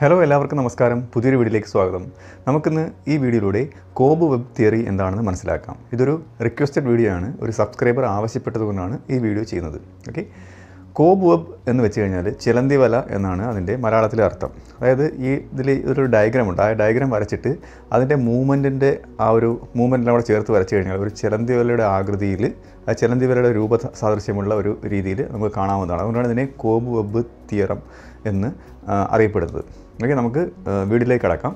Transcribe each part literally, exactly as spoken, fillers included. Hello, എല്ലാവർക്കും നമസ്കാരം. പുതിയൊരു വീഡിയോയിലേക്ക് സ്വാഗതം. നമുക്കിന്ന് ഈ വീഡിയോയിലൂടെ കോബ് വെബ് തിയറി എന്താണെന്ന് മനസ്സിലാക്കാം. ഇതൊരു റിക്വസ്റ്റഡ് വീഡിയോ ആണ്. ഒരു സബ്സ്ക്രൈബർ ആവശ്യപ്പെട്ടതുകൊണ്ടാണ് ഈ വീഡിയോ ചെയ്യുന്നത്. ഓക്കേ. കോബ് വെബ് എന്ന് വെച്ച് കഴിഞ്ഞാൽ ചെലന്തി വല എന്നാണ് അതിന്റെ മലയാളത്തിലെ അർത്ഥം. അതായത് ഈ ഇതിൽ ഒരു ഡയഗ്രം ഉണ്ട്. ആ ഡയഗ്രം വരച്ചിട്ട് അതിന്റെ മൂവ്മെന്റിന്റെ ആ ഒരു മൂവ്മെന്റിനെ അവിടെ ചേർത്ത് വരച്ചു കഴിഞ്ഞാൽ ഒരു ചെലന്തി വലയുടെ ആകൃതിയിൽ ആ ചെലന്തി വലയുടെ രൂപ സാദൃശ്യമുള്ള ഒരു രീതിയിൽ നമുക്ക് കാണാവുന്നതാണ്. അതുകൊണ്ടാണ് ഇതിനെ കോബ് വെബ് തിയറം എന്ന് അറിയപ്പെടുന്നത്. ഓക്കെ, നമുക്ക് വീഡിയോയിലേക്ക് കടക്കാം.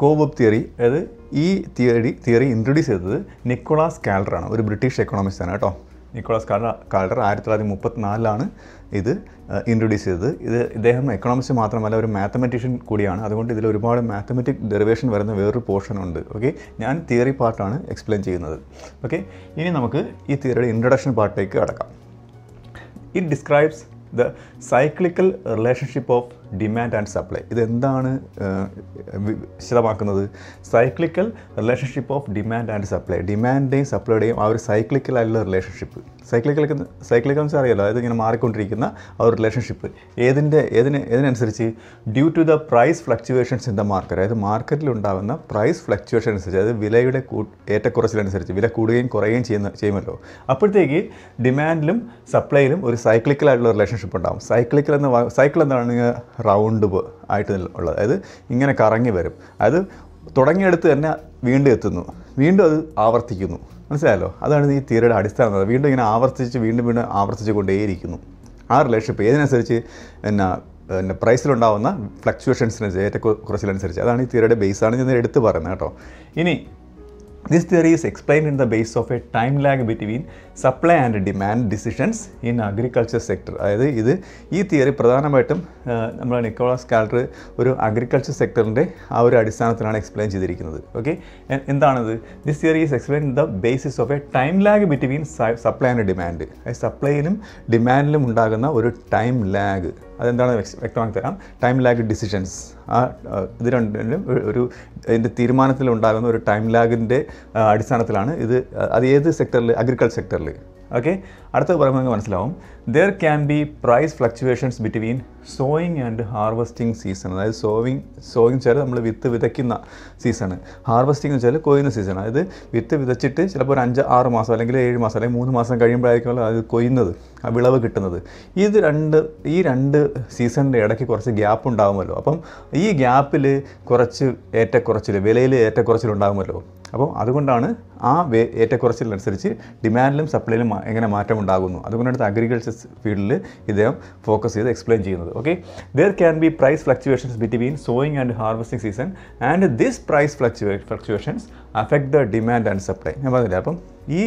കോബ് തിയറി, അതായത് ഈ തിയറി തിയറി ഇൻട്രൊഡ്യൂസ് ചെയ്തത് നിക്കോളാസ് കാൽഡറാണ്. ഒരു ബ്രിട്ടീഷ് എക്കണോമിസ്റ്റാണ് കേട്ടോ. നിക്കോളാസ് കാൽഡർ കാൽഡർ ആയിരത്തി തൊള്ളായിരത്തി മുപ്പത്തിനാലിലാണ് ഇത് ഇൻട്രൊഡ്യൂസ് ചെയ്തത്. ഇത് ഇദ്ദേഹം എക്കണോമിസ്റ്റ് മാത്രമല്ല, ഒരു മാത്തമാറ്റീഷ്യൻ കൂടിയാണ്. അതുകൊണ്ട് ഇതിൽ ഒരുപാട് മാത്തമാറ്റിക് ഡെറിവേഷൻ വരുന്ന വേറൊരു പോർഷൻ ഉണ്ട്. ഓക്കെ, ഞാൻ തിയറി പാർട്ടാണ് എക്സ്പ്ലെയിൻ ചെയ്യുന്നത്. ഓക്കെ, ഇനി നമുക്ക് ഈ തിയറിയുടെ ഇൻട്രൊഡക്ഷൻ പാർട്ടിലേക്ക് കടക്കാം. It describes the cyclical relationship of demand and supply. ഇത് എന്താണ് വിശദമാക്കുന്നത്? cyclical relationship of demand and supply. ഡിമാൻഡേയും സപ്ലൈയുടെയും ആ ഒരു സൈക്ലിക്കൽ ആയിട്ടുള്ള റിലേഷൻഷിപ്പ്, സൈക്ലിക്കൽ സൈക്ലിക്കൽ എന്ന് അറിയാലോ, അതായത് ഇങ്ങനെ മാറിക്കൊണ്ടിരിക്കുന്ന ആ ഒരു റിലേഷൻഷിപ്പ് ഏതിൻ്റെ ഏതിന് ഏതിനനുസരിച്ച് due to the price fluctuations in the market. അതായത് മാർക്കറ്റിലുണ്ടാകുന്ന പ്രൈസ് ഫ്ലക്ച്വേഷൻ അനുസരിച്ച്, അതായത് വിലയുടെ ഏറ്റക്കുറച്ചിലനുസരിച്ച്, വില കൂടുകയും കുറയുകയും ചെയ്യുന്ന ചെയ്യുമല്ലോ. അപ്പോഴത്തേക്ക് ഡിമാൻഡിലും സപ്ലൈയിലും ഒരു സൈക്ലിക്കൽ ആയിട്ടുള്ള റിലേഷൻഷിപ്പ് ഉണ്ടാകും. സൈക്ലിക്കൽ എന്ന് സൈക്കിൾ എന്താണ്? റൗണ്ട് ആയിട്ട് ഉള്ളത്, അതായത് ഇങ്ങനെ കറങ്ങി വരും. അത് തുടങ്ങിയെടുത്ത് തന്നെ വീണ്ടും എത്തുന്നു, വീണ്ടും അത് ആവർത്തിക്കുന്നു. മനസ്സിലായല്ലോ? അതാണ് ഈ തിയറിയുടെ അടിസ്ഥാനം. വീണ്ടും ഇങ്ങനെ ആവർത്തിച്ച് വീണ്ടും വീണ്ടും ആവർത്തിച്ച് കൊണ്ടേയിരിക്കുന്നു. ആ റിലേഷൻഷിപ്പ് ഏതിനനുസരിച്ച് എന്നാ പിന്നെ പ്രൈസിലുണ്ടാകുന്ന ഫ്ലക്ച്വേഷൻസിനനുസരിച്ച്, ഏറ്റക്കുറച്ചിലനുസരിച്ച്. അതാണ് ഈ തിയറിയുടെ ബേസാണ് ഞാൻ എടുത്ത് പറയുന്നത് കേട്ടോ. ഇനി this theory is explained in the basis of a time lag between supply and demand decisions in agriculture sector. അതായത് ഇത് ഈ തിയറി പ്രധാനമായിട്ടും നമ്മൾ നിക്കോളാസ് കാൽഡർ ഒരു അഗ്രികൾച്ചർ സെക്ടറിൻ്റെ ആ ഒരു അടിസ്ഥാനത്തിലാണ് എക്സ്പ്ലെയിൻ ചെയ്തിരിക്കുന്നത്. ഓക്കെ, എന്താണത്? this theory is explained in the basis of a time lag between supply and demand. അതായത് സപ്ലൈയിലും ഡിമാൻഡിലും ഉണ്ടാകുന്ന ഒരു ടൈം ലാഗ്, അതെന്താണെന്ന് വ്യക്തമാക്കി തരാം. ടൈം ലാഗ് ഡിസിഷൻസ്, ആ ഇത് രണ്ടിലും ഒരു ഇതിൻ്റെ തീരുമാനത്തിലുണ്ടാകുന്ന ഒരു ടൈം ലാഗിൻ്റെ അടിസ്ഥാനത്തിലാണ് ഇത്. അത് ഏത് സെക്ടറിൽ? അഗ്രികൾച്ചർ സെക്ടറിൽ. ഓക്കെ, അടുത്ത പറയുമ്പോൾ നിങ്ങൾക്ക് മനസ്സിലാവും. There can be price fluctuations between sowing and harvesting season. അതായത് സോയിങ് സോയിങ് വെച്ചാൽ നമ്മൾ വിത്ത് വിതയ്ക്കുന്ന സീസണ്, ഹാർവെസ്റ്റിംഗ് എന്ന് വെച്ചാൽ കൊയ്യുന്ന സീസൺ. അതായത് വിത്ത് വിതച്ചിട്ട് ചിലപ്പോൾ ഒരു അഞ്ച് ആറ് മാസം അല്ലെങ്കിൽ ഏഴ് മാസം അല്ലെങ്കിൽ മൂന്ന് മാസം കഴിയുമ്പോഴായിരിക്കും അത് കൊയ്യുന്നത്, ആ വിളവ് കിട്ടുന്നത്. ഇത് രണ്ട് ഈ രണ്ട് സീസണിൻ്റെ ഇടയ്ക്ക് കുറച്ച് ഗ്യാപ്പ് ഉണ്ടാകുമല്ലോ. അപ്പം ഈ ഗ്യാപ്പിൽ കുറച്ച് ഏറ്റക്കുറച്ചിൽ, വിലയിൽ ഏറ്റക്കുറച്ചിലുണ്ടാകുമല്ലോ. അപ്പോൾ അതുകൊണ്ടാണ് ആ വേ ഏറ്റക്കുറച്ചിലനുസരിച്ച് ഡിമാൻഡിലും സപ്ലൈയിലും എങ്ങനെ മാറ്റം ഉണ്ടാകുന്നു, അതുകൊണ്ടാണ് അഗ്രികൾച്ചർ ഫീൽഡിൽ ഇദ്ദേഹം ഫോക്കസ് ചെയ്ത് എക്സ്പ്ലെയിൻ ചെയ്യുന്നത്. Okay, there can be price fluctuations between sowing and harvesting season and this price ഫ്ലക്ച്വേ fluctuations affect the demand and supply. ഞാൻ പറഞ്ഞില്ല, അപ്പം ഈ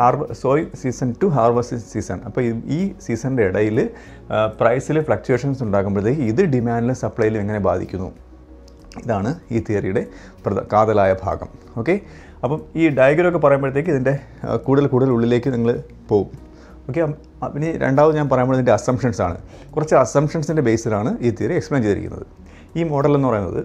ഹാർവ sowing season to harvesting season, അപ്പോൾ ഈ സീസണിൻ്റെ ഇടയിൽ പ്രൈസിൽ ഫ്ലക്ച്വേഷൻസ് ഉണ്ടാകുമ്പോഴത്തേക്ക് ഇത് ഡിമാൻഡിലും സപ്ലൈയിലും എങ്ങനെ ബാധിക്കുന്നു. ഇതാണ് ഈ തിയറിയുടെ പ്രധാ കാതലായ ഭാഗം. ഓക്കെ, അപ്പം ഈ ഡയഗ്രാമൊക്കെ പറയുമ്പോഴത്തേക്ക് ഇതിൻ്റെ കൂടുതൽ കൂടുതൽ ഉള്ളിലേക്ക് നിങ്ങൾ പോകും. ഓക്കെ, പിന്നെ രണ്ടാമത് ഞാൻ പറയുമ്പോൾ ഇതിൻ്റെ അസംഷൻസ് ആണ്. കുറച്ച് അസംഷൻസിൻ്റെ ബേസിലാണ് ഈ തിയറി എക്സ്പ്ലെയിൻ ചെയ്തിരിക്കുന്നത്. ഈ മോഡൽ എന്ന് പറയുന്നത്,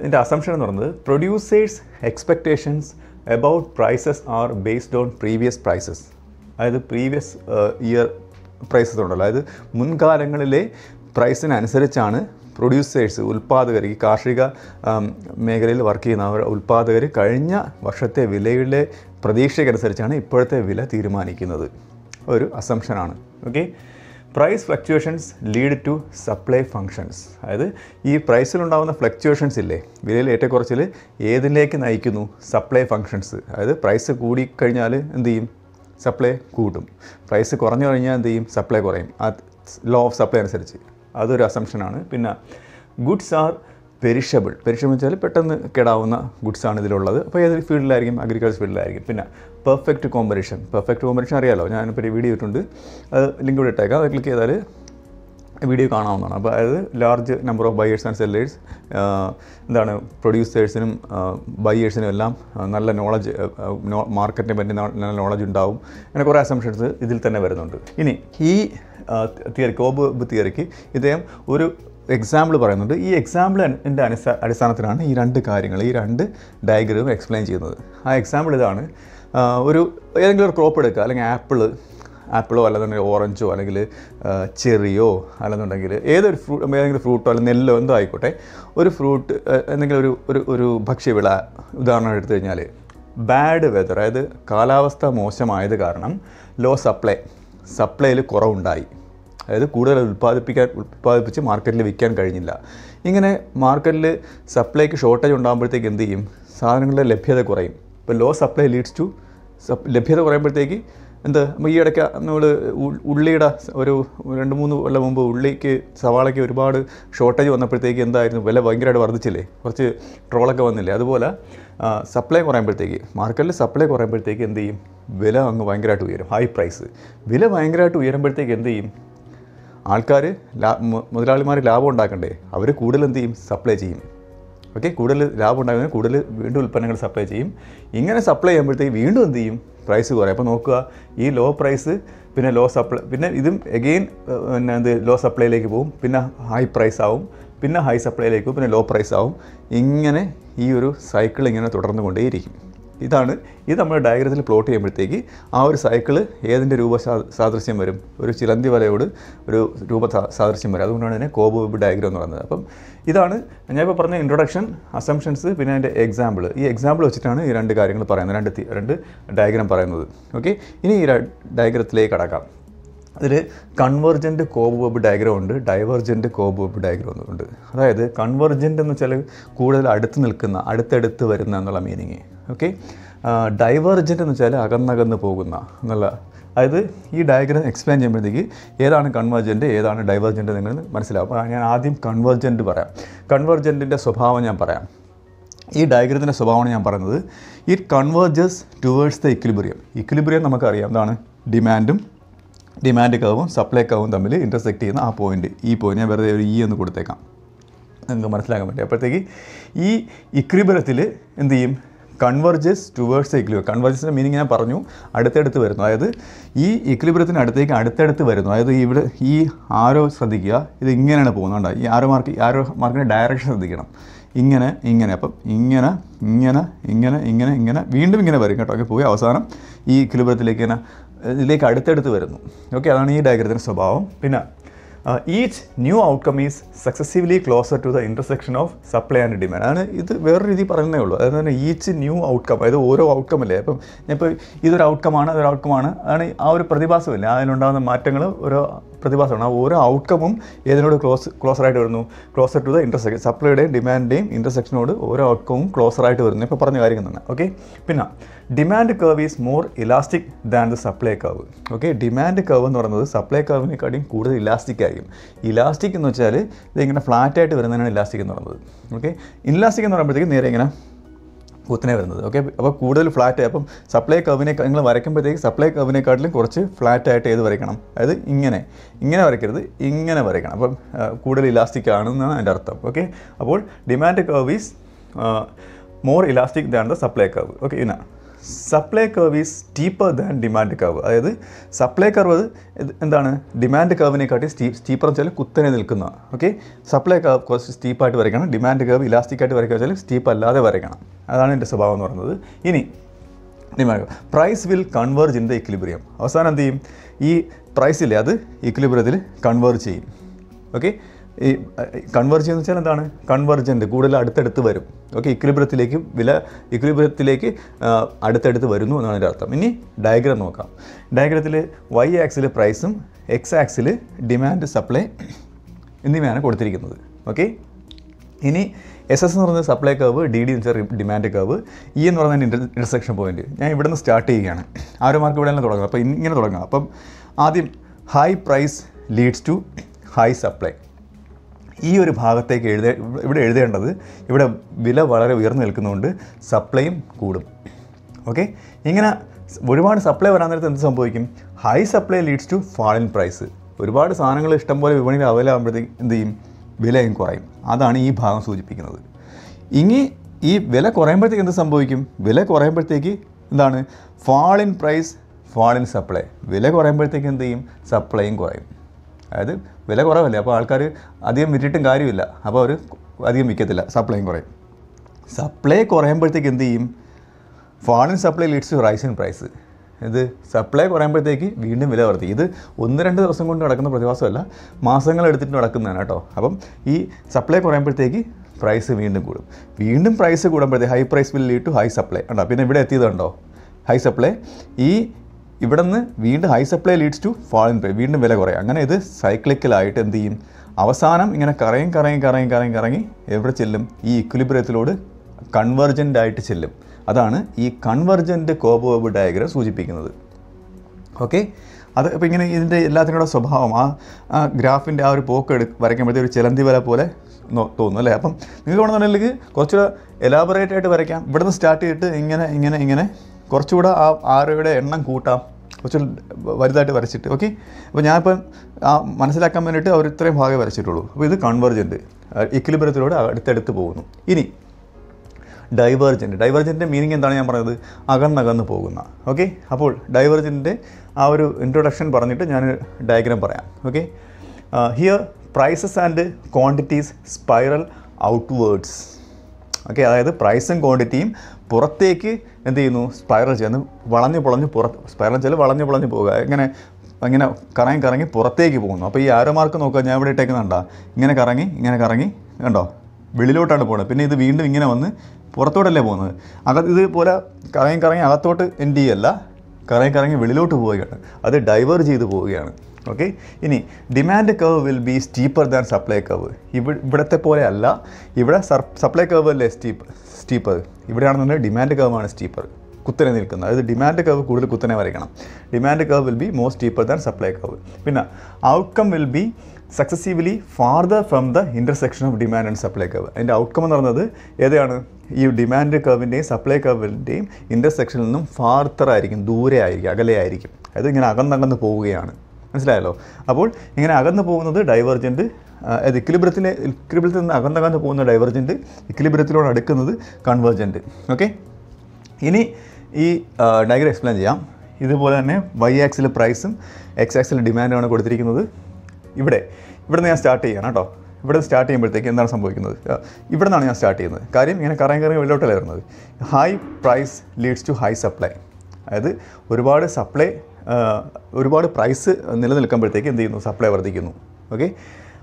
ഇതിൻ്റെ അസംഷൻ എന്ന് പറയുന്നത്, producers expectations about prices are based on previous prices. അതായത് പ്രീവിയസ് ഇയർ പ്രൈസസ് ഉണ്ടല്ലോ, അതായത് മുൻകാലങ്ങളിലെ പ്രൈസിനനുസരിച്ചാണ് പ്രൊഡ്യൂസേഴ്സ്, ഉൽപ്പാദകർ, ഈ കാർഷിക മേഖലയിൽ വർക്ക് ചെയ്യുന്ന ഉൽപ്പാദകർ കഴിഞ്ഞ വർഷത്തെ വിലയുടെ പ്രതീക്ഷയ്ക്കനുസരിച്ചാണ് ഇപ്പോഴത്തെ വില തീരുമാനിക്കുന്നത്. ഒരു അസംഷനാണ്. Okay, price fluctuations lead to supply functions. അതായത് ഈ പ്രൈസിലുണ്ടാകുന്ന ഫ്ലക്ച്വേഷൻസ് ഇല്ലേ, വിലയിൽ ഏറ്റക്കുറച്ചിൽ, ഏതിലേക്ക് നയിക്കുന്നു? Supply functions. അതായത് പ്രൈസ് കൂടിക്കഴിഞ്ഞാൽ എന്ത് ചെയ്യും? സപ്ലൈ കൂട്ടും. പ്രൈസ് കുറഞ്ഞു കഴിഞ്ഞാൽ എന്ത് ചെയ്യും? സപ്ലൈ കുറയും. ആ ലോ ഓഫ് സപ്ലൈ അനുസരിച്ച്. അതൊരു അസംഷനാണ്. പിന്നെ ഗുഡ്സ് ആർ പെരിഷബിൾ. പെരിഷബിൾ എന്ന് വെച്ചാൽ പെട്ടെന്ന് കേടാവുന്ന ഗുഡ്സാണ് ഇതിലുള്ളത്. അപ്പോൾ ഏതൊരു ഫീൽഡിലായിരിക്കും? അഗ്രികൾച്ചർ ഫീൽഡിലായിരിക്കും. പിന്നെ പെർഫെക്റ്റ് കോമ്പറേഷൻ. പെർഫെക്റ്റ് കോമ്പറേഷൻ അറിയാമല്ലോ, ഞാനിപ്പോൾ ഒരു വീഡിയോ ഇട്ടിട്ടുണ്ട്, അത് ലിങ്ക് ഇവിടെ ഇട്ടേക്കാം. അത് ക്ലിക്ക് ചെയ്താൽ വീഡിയോ കാണാവുന്നതാണ്. അപ്പോൾ അതായത് large number of buyers and sellers, എന്താണ് പ്രൊഡ്യൂസേഴ്സിനും ബയേഴ്സിനും എല്ലാം നല്ല നോളജ്, മാർക്കറ്റിനെ പറ്റി നല്ല നോളജ് ഉണ്ടാവും. അങ്ങനെ കുറേ അസംഷൻസ് ഇതിൽ തന്നെ വരുന്നുണ്ട്. ഇനി ഈ തിയറി, കോബ് തിയറിക്ക് ഇദ്ദേഹം ഒരു എക്സാമ്പിൾ പറയുന്നുണ്ട്. ഈ എക്സാമ്പിളിൻ്റെ അനുസ അടിസ്ഥാനത്തിലാണ് ഈ രണ്ട് കാര്യങ്ങൾ, ഈ രണ്ട് ഡയഗ്രാം എക്സ്പ്ലെയിൻ ചെയ്യുന്നത്. ആ എക്സാമ്പിൾ ഇതാണ്. ഒരു ഏതെങ്കിലും ഒരു ക്രോപ്പ് എടുക്കുക, അല്ലെങ്കിൽ apple apple orange cherry fruit or fruit fruit bad weather ayadu kaalavastha മോശമായது കാരണം low supply supply il koravundayi adayathu koodal utpadipikkan utpadipichu market il vikkan kazhinilla ingane market il supply ku shortage undavumbothek endu cheyum saadhanangalude labhyatha korayum appo low supply leads to labhyatha korayumbothek എന്ത് നമ്മൾ ഈ ഇടയ്ക്ക് നമ്മൾ ഉള്ളിയുടെ ഒരു രണ്ട് മൂന്ന് കൊല്ലം മുമ്പ് ഉള്ളിക്ക് സവാളയ്ക്ക് ഒരുപാട് ഷോർട്ടേജ് വന്നപ്പോഴത്തേക്ക് എന്തായിരുന്നു വില ഭയങ്കരമായിട്ട് വർദ്ധിച്ചില്ലേ കുറച്ച് ട്രോളൊക്കെ വന്നില്ലേ അതുപോലെ സപ്ലൈ കുറയുമ്പോഴത്തേക്ക് മാർക്കറ്റിൽ സപ്ലൈ കുറയുമ്പോഴത്തേക്ക് എന്ത് ചെയ്യും വില അങ്ങ് ഭയങ്കരമായിട്ട് ഉയരും ഹൈ പ്രൈസ് വില ഭയങ്കരമായിട്ട് ഉയരുമ്പോഴത്തേക്ക് എന്ത് ചെയ്യും ആൾക്കാർ മുതലാളിമാർ ലാഭം ഉണ്ടാക്കണ്ടേ അവർ കൂടുതൽ എന്ത് ചെയ്യും സപ്ലൈ ചെയ്യും ഓക്കെ കൂടുതൽ ലാഭം ഉണ്ടാക്കുന്ന കൂടുതൽ വീണ്ടും ഉൽപ്പന്നങ്ങൾ സപ്ലൈ ചെയ്യും ഇങ്ങനെ സപ്ലൈ ചെയ്യുമ്പോഴത്തേക്ക് വീണ്ടും എന്ത് ചെയ്യും പ്രൈസ് കുറയും അപ്പോൾ നോക്കുക ഈ ലോ പ്രൈസ് പിന്നെ ലോ സപ്ലൈ പിന്നെ ഇതും എഗെയിൻ പിന്നെ എന്ത് ലോ സപ്ലൈയിലേക്ക് പോകും പിന്നെ ഹൈ പ്രൈസ് ആവും പിന്നെ ഹൈ സപ്ലൈയിലേക്ക് പിന്നെ ലോ പ്രൈസ് ആവും ഇങ്ങനെ ഈ ഒരു സൈക്കിൾ ഇങ്ങനെ തുടർന്നു കൊണ്ടേയിരിക്കും ഇതാണ് ഇത് നമ്മൾ ഡയഗ്രത്തിൽ പ്ലോട്ട് ചെയ്യുമ്പോഴത്തേക്ക് ആ ഒരു സൈക്കിൾ ഏതിൻ്റെ രൂപ സാദൃശ്യം വരും ഒരു ചിലന്തി വലയോട് ഒരു രൂപ സാദൃശ്യം വരും അതുകൊണ്ടാണ് ഇതിനെ കോബ് ഡയഗ്രം എന്ന് പറയുന്നത് അപ്പം ഇതാണ് ഞാനിപ്പോൾ പറഞ്ഞ ഇൻട്രൊഡക്ഷൻ അസംഷൻസ് പിന്നെ അതിൻ്റെ എക്സാമ്പിൾ ഈ എക്സാമ്പിൾ വെച്ചിട്ടാണ് ഈ രണ്ട് കാര്യങ്ങൾ പറയുന്നത് രണ്ട് രണ്ട് ഡയഗ്രം പറയുന്നത് ഓക്കെ ഇനി ഈ ഡയഗ്രത്തിലേക്ക് കടക്കാം അതിൽ കൺവെർജൻറ്റ് കോബ് ഡയഗ്രം ഉണ്ട് ഡൈവർജൻറ്റ് കോബ് ഡയഗ്രം ഉണ്ട് അതായത് കൺവെർജൻറ്റ് എന്ന് വെച്ചാൽ കൂടുതൽ അടുത്ത് നിൽക്കുന്ന അടുത്തടുത്ത് വരുന്ന എന്നുള്ള മീനിങ് ഓക്കെ ഡൈവർജൻറ്റ് എന്ന് വെച്ചാൽ അകന്നകന്ന് പോകുന്ന എന്നുള്ള അതായത് ഈ ഡയഗ്രം എക്സ്പ്ലെയിൻ ചെയ്യുമ്പോഴത്തേക്ക് ഏതാണ് കൺവെർജൻറ്റ് ഏതാണ് ഡൈവർജൻറ്റ് നിങ്ങൾ മനസ്സിലാവും ഞാൻ ആദ്യം കൺവെർജൻറ്റ് പറയാം കൺവെർജൻറ്റിൻ്റെ സ്വഭാവം ഞാൻ പറയാം ഈ ഡയഗ്രത്തിൻ്റെ സ്വഭാവമാണ് ഞാൻ പറയുന്നത് it converges towards the equilibrium equilibrium നമുക്കറിയാം എന്താണ് ഡിമാൻഡും ഡിമാൻഡ് കർവും സപ്ലൈ കർവും തമ്മിൽ ഇൻ്റർസെക്റ്റ് ചെയ്യുന്ന ആ പോയിൻറ്റ് ഈ പോയിൻറ്റ് ഞാൻ വെറുതെ ഒരു ഇ എന്ന് കൊടുത്തേക്കാം നിങ്ങൾക്ക് മനസ്സിലാക്കാൻ പറ്റും അപ്പോഴത്തേക്ക് ഈ ഇക്വിലിബ്രിയത്തിൽ എന്ത് ചെയ്യും കൺവെർജസ് ടുവേർഡ്സ് ഇക്വിലിബ്രിയം കൺവെർജസിൻ്റെ മീനിങ് ഞാൻ പറഞ്ഞു അടുത്തടുത്ത് വരുന്നു അതായത് ഈ ഇക്വിലിബ്രിയത്തിന് അടുത്തേക്ക് അടുത്തടുത്ത് വരുന്നു അതായത് ഇവിടെ ഈ ആരോ ശ്രദ്ധിക്കുക ഇത് ഇങ്ങനെയാണ് പോകുന്നുണ്ട് ഈ ആരോ മാർക്ക് ആരോ മാർക്കിൻ്റെ ഡയറക്ഷൻ ശ്രദ്ധിക്കണം ഇങ്ങനെ ഇങ്ങനെ അപ്പം ഇങ്ങനെ ഇങ്ങനെ ഇങ്ങനെ ഇങ്ങനെ ഇങ്ങനെ വീണ്ടും ഇങ്ങനെ വരും കേട്ടോ ഒക്കെ പോയി അവസാനം ഈ ഇക്വിലിബ്രിയത്തിലേക്ക് ഇങ്ങനെ ഇതിലേക്ക് അടുത്തടുത്ത് വരുന്നു ഓക്കെ അതാണ് ഈ ഡയഗ്രത്തിൻ്റെ സ്വഭാവം പിന്നെ each new outcome is successively closer to the intersection of supply and demand അതാണ് ഇത് വേറൊരു രീതി പറയുന്നേ ഉള്ളൂ അതായത് തന്നെ ഈച്ച് ന്യൂ ഔട്ട്കം അതായത് ഓരോ ഔട്ട്കം അല്ലേ അപ്പം ഞാനിപ്പോൾ ഇതൊരു ഔട്ട്കമാണ് അതൊരു ഔട്ട്കമാണ് അതാണ് ആ ഒരു പ്രതിഭാസമില്ല അതിലുണ്ടാകുന്ന മാറ്റങ്ങൾ ഓരോ പ്രതിഭാസമാണ് ആ ഓരോ ഔട്ട്കമും ഏതിനോട് ക്ലോസ് ക്ലോസറായിട്ട് വരുന്നു ക്ലോസർ ടു ദ ഇൻ്റർസെക്ഷൻ സപ്ലൈയുടെയും ഡിമാൻഡിൻ്റെയും ഇൻ്റർസെക്ഷനോട് ഓരോ ഔട്ട്കവും ക്ലോസറായിട്ട് വരുന്നു ഇപ്പോൾ പറഞ്ഞ കാര്യം തന്നെ ഓക്കെ പിന്നെ demand curve is more elastic than the supply curve okay demand curve എന്ന് പറയുന്നത് സപ്ലൈ കർവിനെക്കാട്ടിയും കൂടുതൽ ഇലാസ്റ്റിക് ആയിരിക്കും ഇലാസ്റ്റിക് എന്ന് വെച്ചാൽ ഇതിങ്ങനെ ഫ്ലാറ്റായിട്ട് വരുന്നതിനാണ് ഇലാസ്റ്റിക് എന്ന് പറയുന്നത് ഓക്കെ ഇലാസ്റ്റിക് എന്ന് പറയുമ്പോഴത്തേക്ക് നേരെ ഇങ്ങനെ കുത്തനെ വരുന്നത് ഓക്കെ അപ്പോൾ കൂടുതൽ ഫ്ലാറ്റായി അപ്പം സപ്ലൈ കർവിനെ നിങ്ങൾ വരയ്ക്കുമ്പോഴത്തേക്ക് സപ്ലൈ കർവിനെക്കാട്ടിലും കുറച്ച് ഫ്ലാറ്റായിട്ട് ഏത് വരയ്ക്കണം അതായത് ഇങ്ങനെ ഇങ്ങനെ വരയ്ക്കരുത് ഇങ്ങനെ വരയ്ക്കണം അപ്പം കൂടുതൽ ഇലാസ്റ്റിക് ആണെന്നാണ് അതിൻ്റെ അർത്ഥം ഓക്കെ അപ്പോൾ demand curve is more elastic than the supply curve okay ഇന്ന supply curve is steeper than demand curve അതായത് സപ്ലൈ കർവ് എന്താണ് ഡിമാൻഡ് കർവിനെക്കാട്ടി സ്റ്റീ സ്റ്റീപ്പർ എന്ന് വെച്ചാൽ കുത്തനെ നിൽക്കുന്ന ഓക്കെ സപ്ലൈ കർവ് കുറച്ച് സ്റ്റീപ്പായിട്ട് വരയ്ക്കണം ഡിമാൻഡ് കർവ് ഇലാസ്റ്റിക്കായിട്ട് വരയ്ക്കുക വെച്ചാൽ സ്റ്റീപ്പ് അല്ലാതെ വരയ്ക്കണം അതാണ് എൻ്റെ സ്വഭാവം എന്ന് പറയുന്നത് ഇനി demand price will converge in the equilibrium അവസാനം എന്ത് ചെയ്യും ഈ പ്രൈസില്ലേ അത് ഇക്വിലിബ്രിയത്തിൽ കൺവേർജ് ചെയ്യും ഓക്കെ ഈ കൺവെർജ് എന്ന് വെച്ചാൽ എന്താണ് കൺവെർജൻ്റ് കൂടുതൽ അടുത്തടുത്ത് വരും ഓക്കെ ഇക്വിലിബ്രിയത്തിലേക്ക് വില ഇക്വിലിബ്രിയത്തിലേക്ക് അടുത്തടുത്ത് വരുന്നു എന്നാണ് എൻ്റെ അർത്ഥം ഇനി ഡയഗ്രം നോക്കാം ഡയഗ്രത്തിൽ വൈ ആക്സിൽ പ്രൈസും എക്സ് ആക്സിൽ ഡിമാൻഡ് സപ്ലൈ എന്നിവയാണ് കൊടുത്തിരിക്കുന്നത് ഓക്കെ ഇനി എസ് എസ് എന്ന് പറയുന്നത് സപ്ലൈ കർവ് ഡി ഡി എന്ന് വെച്ചാൽ ഡിമാൻഡ് കർവ് ഇ എന്ന് പറയുന്നത് ഇൻ്റർ ഇൻ്റർസെക്ഷൻ പോയിൻറ്റ് ഞാൻ ഇവിടെ നിന്ന് സ്റ്റാർട്ട് ചെയ്യുകയാണ് ആ ഒരു മാർക്ക് ഇവിടെ തന്നെ തുടങ്ങും അപ്പോൾ ഇങ്ങനെ തുടങ്ങാം അപ്പം ആദ്യം high price leads to high supply ഈ ഒരു ഭാഗത്തേക്ക് എഴുതേ ഇവിടെ എഴുതേണ്ടത് ഇവിടെ വില വളരെ ഉയർന്നു നിൽക്കുന്നതുകൊണ്ട് സപ്ലൈയും കൂടും ഓക്കെ ഇങ്ങനെ ഒരുപാട് സപ്ലൈ വരാൻ നേരത്ത് എന്ത് സംഭവിക്കും high supply leads to fall in price ഒരുപാട് സാധനങ്ങൾ ഇഷ്ടംപോലെ വിപണിയിൽ അവൈലബിൾ ആകുമ്പോഴത്തേക്ക് എന്ത് ചെയ്യും വിലയും കുറയും അതാണ് ഈ ഭാഗം സൂചിപ്പിക്കുന്നത് ഇനി ഈ വില കുറയുമ്പോഴത്തേക്ക് എന്ത് സംഭവിക്കും വില കുറയുമ്പോഴത്തേക്ക് എന്താണ് fall in price fall in supply വില കുറയുമ്പോഴത്തേക്ക് എന്ത് ചെയ്യും സപ്ലൈയും കുറയും അതായത് വില കുറവല്ലേ അപ്പോൾ ആൾക്കാർ അധികം വിറ്റിട്ടും കാര്യമില്ല അപ്പോൾ അവർ അധികം വിൽക്കത്തില്ല സപ്ലൈയും കുറയും സപ്ലൈ കുറയുമ്പോഴത്തേക്ക് എന്ത് ചെയ്യും fall in supply leads to rise in price This supply for Amberteki, we didn't deliver the either. One end of the second Nakana Provasala, Masangal did not come. E. Supply for Amberteki, price of Indian good. We Indian price of good, but the high price will lead to high supply. And up in a bit at the end of high supply. E. Even the high supply leads to falling price. We didn't Velagore. Angana is the cyclical item theme. Avasanam in a carrying, carrying, carrying, carrying, carrying, every chillum, E. equilibrate load, convergent diet chillum. That is the convergent Cobweb diagram. Okay? That is the graph in the poke. Chelondi Vala. No, no, no. You can elaborate it. But the start is the start. Okay? When I Mansala community or three Hagavarchitudu with the convergent equilibrate. Divergent. Divergent meaning is that we okay? So, divergent is our introduction diagram. Okay? Uh, here, prices and quantities spiral outwards. Okay? That is price and quantity. Spiral spiral I am going to go to the other market. I am going to go to the other Below Tadapona, Penny the wind in a Porto de Lebona. Agathe Pola, Karan Karan Agatot in Diella, Karan Karan below to Bogan. Other diverge the Bogan. Okay? Any demand curve will be steeper than supply curve. If Brettapola, if supply curve less steep, steeper. If it are demand curve on steeper. The demand curve could Kutanavagana. Demand curve will be more steeper than supply curve. Pinna outcome will be successively farther from the intersection of demand and supply curve. And the outcome is that you demand curve and supply curve will intersection farther and farther. That's why so, the divergent equilibrium divergent convergent. Okay? This is uh, diagram explained. This is y-axis price, x-axis demand. Here, I start here. Here, I start here. What is happening? Here, I start here. The high price leads to high supply. That is, one supply, one price, supply. Okay?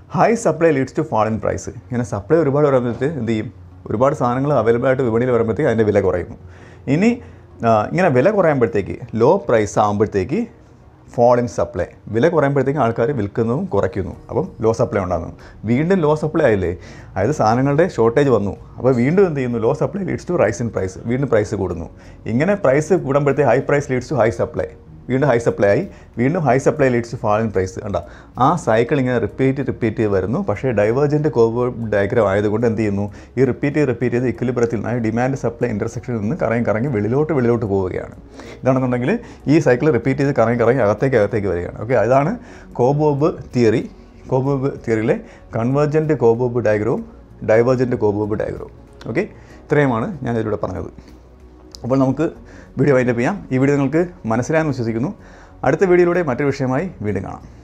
High supply leads to falling price. Here, supply is one. There are available to be available. This is low price falling supply. Low supply. We have low supply. That is a shortage. Low supply leads to rise in price. We have price. High price leads to high supply. We have high supply. We have high supply leads to falling price. That cycle is repeated, repeated. But divergent Cobweb diagram is repeated, repeated. The equilibrium demand supply intersection is going to go. This cycle is repeated. Okay, that is Cobweb theory. Cobweb theory convergent Cobweb diagram, divergent Cobweb diagram. Okay, three months. I will tell you. Now, we will video. This video is a video. This video is a video.